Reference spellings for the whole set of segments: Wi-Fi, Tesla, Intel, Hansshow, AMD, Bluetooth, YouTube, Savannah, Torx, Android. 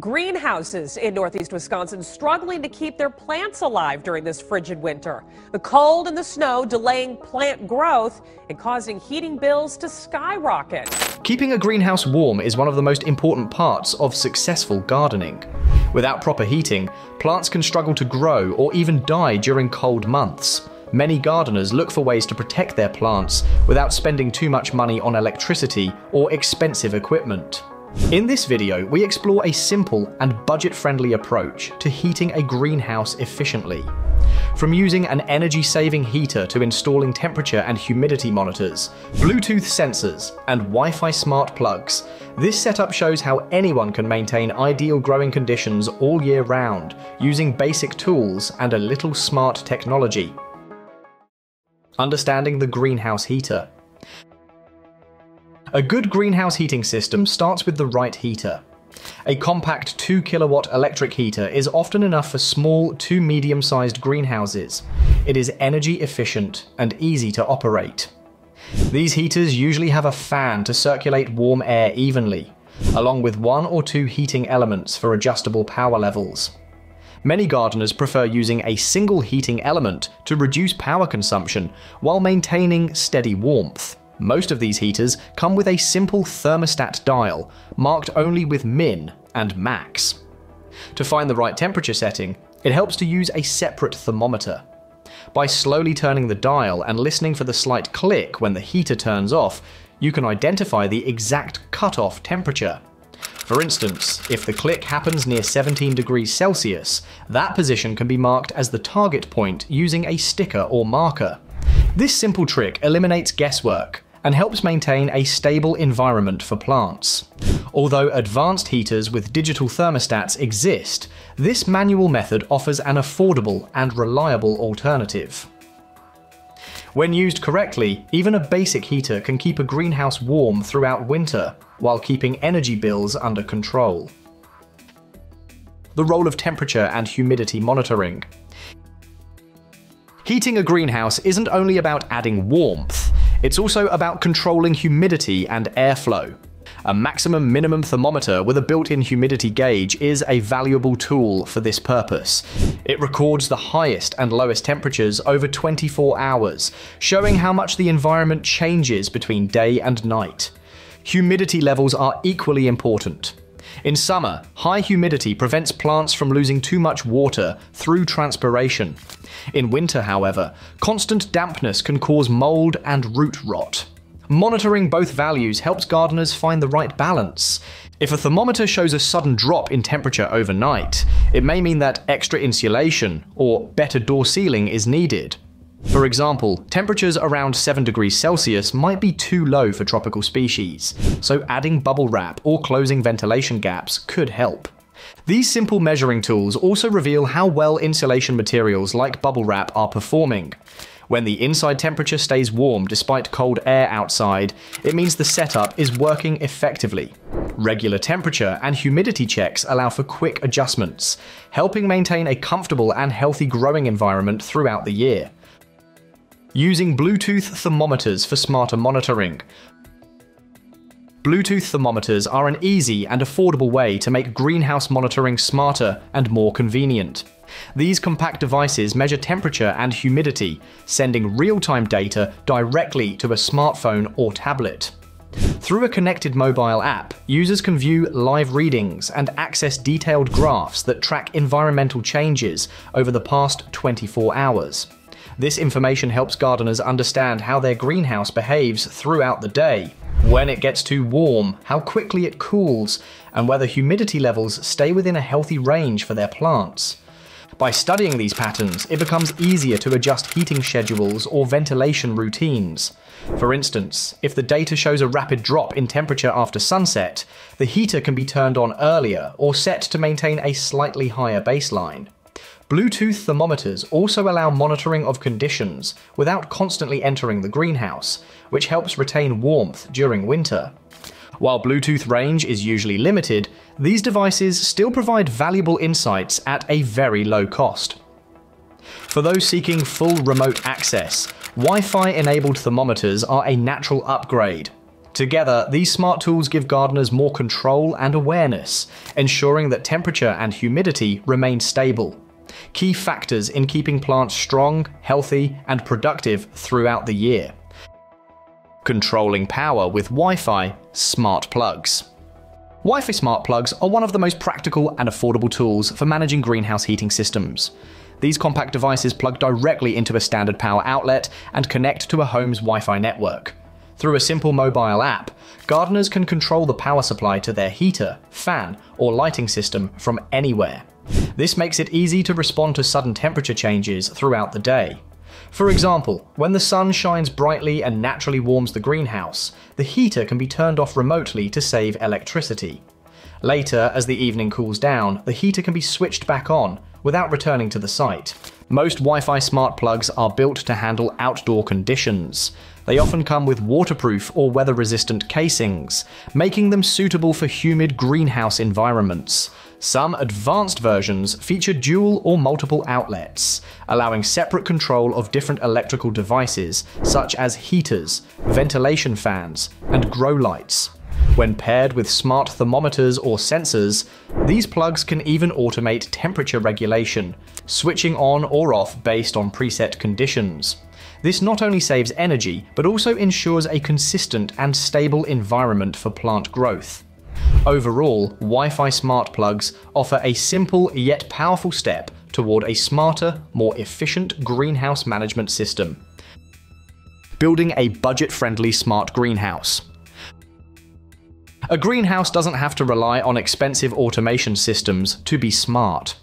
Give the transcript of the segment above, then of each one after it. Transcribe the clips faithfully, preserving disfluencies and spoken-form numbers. Greenhouses in northeast Wisconsin struggling to keep their plants alive during this frigid winter. The cold and the snow delaying plant growth and causing heating bills to skyrocket. Keeping a greenhouse warm is one of the most important parts of successful gardening. Without proper heating, plants can struggle to grow or even die during cold months. Many gardeners look for ways to protect their plants without spending too much money on electricity or expensive equipment. In this video, we explore a simple and budget-friendly approach to heating a greenhouse efficiently. From using an energy-saving heater to installing temperature and humidity monitors, Bluetooth sensors, and Wi-Fi smart plugs, this setup shows how anyone can maintain ideal growing conditions all year round using basic tools and a little smart technology. Understanding the greenhouse heater. A good greenhouse heating system starts with the right heater. A compact two kilowatt electric heater is often enough for small to medium-sized greenhouses. It is energy efficient and easy to operate. These heaters usually have a fan to circulate warm air evenly, along with one or two heating elements for adjustable power levels. Many gardeners prefer using a single heating element to reduce power consumption while maintaining steady warmth. Most of these heaters come with a simple thermostat dial, marked only with min and max. To find the right temperature setting, it helps to use a separate thermometer. By slowly turning the dial and listening for the slight click when the heater turns off, you can identify the exact cutoff temperature. For instance, if the click happens near seventeen degrees Celsius, that position can be marked as the target point using a sticker or marker. This simple trick eliminates guesswork and helps maintain a stable environment for plants. Although advanced heaters with digital thermostats exist, this manual method offers an affordable and reliable alternative. When used correctly, even a basic heater can keep a greenhouse warm throughout winter while keeping energy bills under control. The role of temperature and humidity monitoring. Heating a greenhouse isn't only about adding warmth, it's also about controlling humidity and airflow. A maximum minimum thermometer with a built-in humidity gauge is a valuable tool for this purpose. It records the highest and lowest temperatures over twenty-four hours, showing how much the environment changes between day and night. Humidity levels are equally important. In summer, high humidity prevents plants from losing too much water through transpiration. In winter, however, constant dampness can cause mold and root rot. Monitoring both values helps gardeners find the right balance. If a thermometer shows a sudden drop in temperature overnight, it may mean that extra insulation or better door sealing is needed. For example, temperatures around seven degrees Celsius might be too low for tropical species, so adding bubble wrap or closing ventilation gaps could help. These simple measuring tools also reveal how well insulation materials like bubble wrap are performing. When the inside temperature stays warm despite cold air outside, it means the setup is working effectively. Regular temperature and humidity checks allow for quick adjustments, helping maintain a comfortable and healthy growing environment throughout the year. Using Bluetooth thermometers for smarter monitoring. Bluetooth thermometers are an easy and affordable way to make greenhouse monitoring smarter and more convenient. These compact devices measure temperature and humidity, sending real-time data directly to a smartphone or tablet. Through a connected mobile app, users can view live readings and access detailed graphs that track environmental changes over the past twenty-four hours. This information helps gardeners understand how their greenhouse behaves throughout the day, when it gets too warm, how quickly it cools, and whether humidity levels stay within a healthy range for their plants. By studying these patterns, it becomes easier to adjust heating schedules or ventilation routines. For instance, if the data shows a rapid drop in temperature after sunset, the heater can be turned on earlier or set to maintain a slightly higher baseline. Bluetooth thermometers also allow monitoring of conditions without constantly entering the greenhouse, which helps retain warmth during winter. While Bluetooth range is usually limited, these devices still provide valuable insights at a very low cost. For those seeking full remote access, Wi-Fi enabled thermometers are a natural upgrade. Together, these smart tools give gardeners more control and awareness, ensuring that temperature and humidity remain stable, key factors in keeping plants strong, healthy, and productive throughout the year. Controlling power with Wi-Fi smart plugs. Wi-Fi smart plugs are one of the most practical and affordable tools for managing greenhouse heating systems. These compact devices plug directly into a standard power outlet and connect to a home's Wi-Fi network. Through a simple mobile app, gardeners can control the power supply to their heater, fan, or lighting system from anywhere. This makes it easy to respond to sudden temperature changes throughout the day. For example, when the sun shines brightly and naturally warms the greenhouse, the heater can be turned off remotely to save electricity. Later, as the evening cools down, the heater can be switched back on without returning to the site. Most Wi-Fi smart plugs are built to handle outdoor conditions. They often come with waterproof or weather-resistant casings, making them suitable for humid greenhouse environments. Some advanced versions feature dual or multiple outlets, allowing separate control of different electrical devices such as heaters, ventilation fans, and grow lights. When paired with smart thermometers or sensors, these plugs can even automate temperature regulation, switching on or off based on preset conditions. This not only saves energy, but also ensures a consistent and stable environment for plant growth. Overall, Wi-Fi smart plugs offer a simple yet powerful step toward a smarter, more efficient greenhouse management system. Building a budget-friendly smart greenhouse. A greenhouse doesn't have to rely on expensive automation systems to be smart.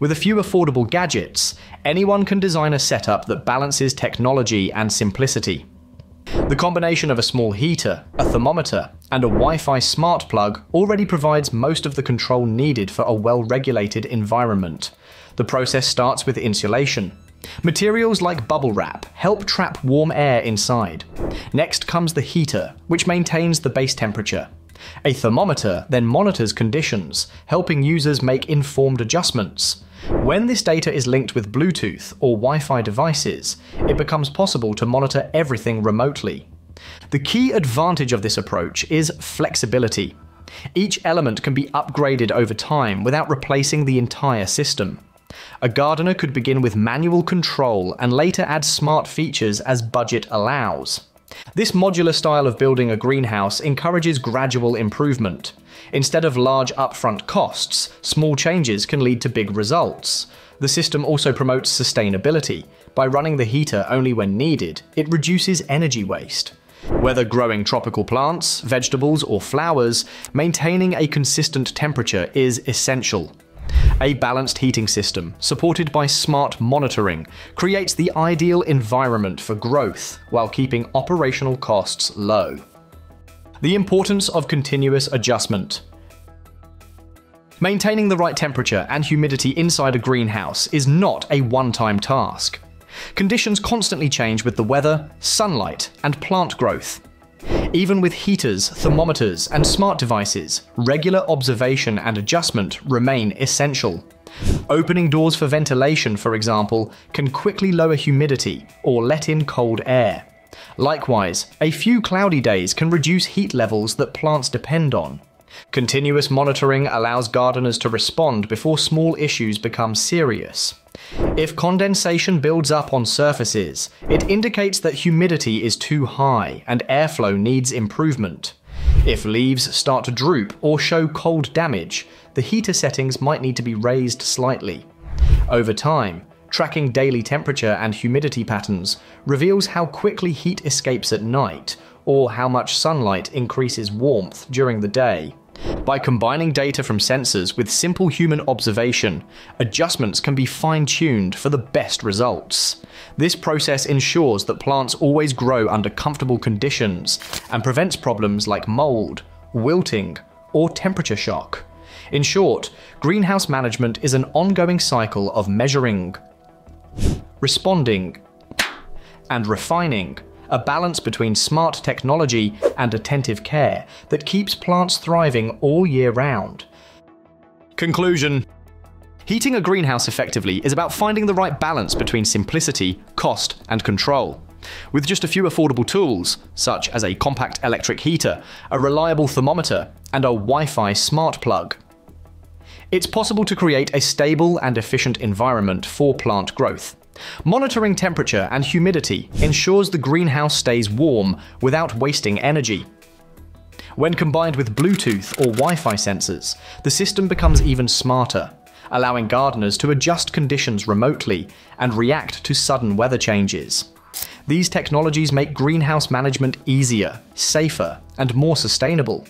With a few affordable gadgets, anyone can design a setup that balances technology and simplicity. The combination of a small heater, a thermometer, and a Wi-Fi smart plug already provides most of the control needed for a well-regulated environment. The process starts with insulation. Materials like bubble wrap help trap warm air inside. Next comes the heater, which maintains the base temperature. A thermometer then monitors conditions, helping users make informed adjustments. When this data is linked with Bluetooth or Wi-Fi devices, it becomes possible to monitor everything remotely. The key advantage of this approach is flexibility. Each element can be upgraded over time without replacing the entire system. A gardener could begin with manual control and later add smart features as budget allows. This modular style of building a greenhouse encourages gradual improvement. Instead of large upfront costs, small changes can lead to big results. The system also promotes sustainability. By running the heater only when needed, it reduces energy waste. Whether growing tropical plants, vegetables, or flowers, maintaining a consistent temperature is essential. A balanced heating system, supported by smart monitoring, creates the ideal environment for growth while keeping operational costs low. The importance of continuous adjustment. Maintaining the right temperature and humidity inside a greenhouse is not a one-time task. Conditions constantly change with the weather, sunlight, and plant growth. Even with heaters, thermometers, and smart devices, regular observation and adjustment remain essential. Opening doors for ventilation, for example, can quickly lower humidity or let in cold air. Likewise, a few cloudy days can reduce heat levels that plants depend on. Continuous monitoring allows gardeners to respond before small issues become serious. If condensation builds up on surfaces, it indicates that humidity is too high and airflow needs improvement. If leaves start to droop or show cold damage, the heater settings might need to be raised slightly. Over time, tracking daily temperature and humidity patterns reveals how quickly heat escapes at night or how much sunlight increases warmth during the day. By combining data from sensors with simple human observation, adjustments can be fine-tuned for the best results. This process ensures that plants always grow under comfortable conditions and prevents problems like mold, wilting, or temperature shock. In short, greenhouse management is an ongoing cycle of measuring, responding, and refining. A balance between smart technology and attentive care that keeps plants thriving all year round. Conclusion. Heating a greenhouse effectively is about finding the right balance between simplicity, cost, and control. with just a few affordable tools, such as a compact electric heater, a reliable thermometer, and a Wi-Fi smart plug. It's possible to create a stable and efficient environment for plant growth. Monitoring temperature and humidity ensures the greenhouse stays warm without wasting energy. When combined with Bluetooth or Wi-Fi sensors, the system becomes even smarter, allowing gardeners to adjust conditions remotely and react to sudden weather changes. These technologies make greenhouse management easier, safer, and more sustainable.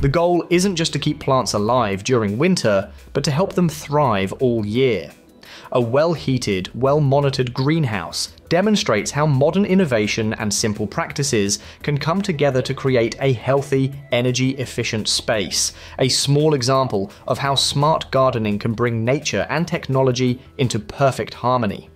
The goal isn't just to keep plants alive during winter, but to help them thrive all year. A well-heated, well-monitored greenhouse demonstrates how modern innovation and simple practices can come together to create a healthy, energy-efficient space, a small example of how smart gardening can bring nature and technology into perfect harmony.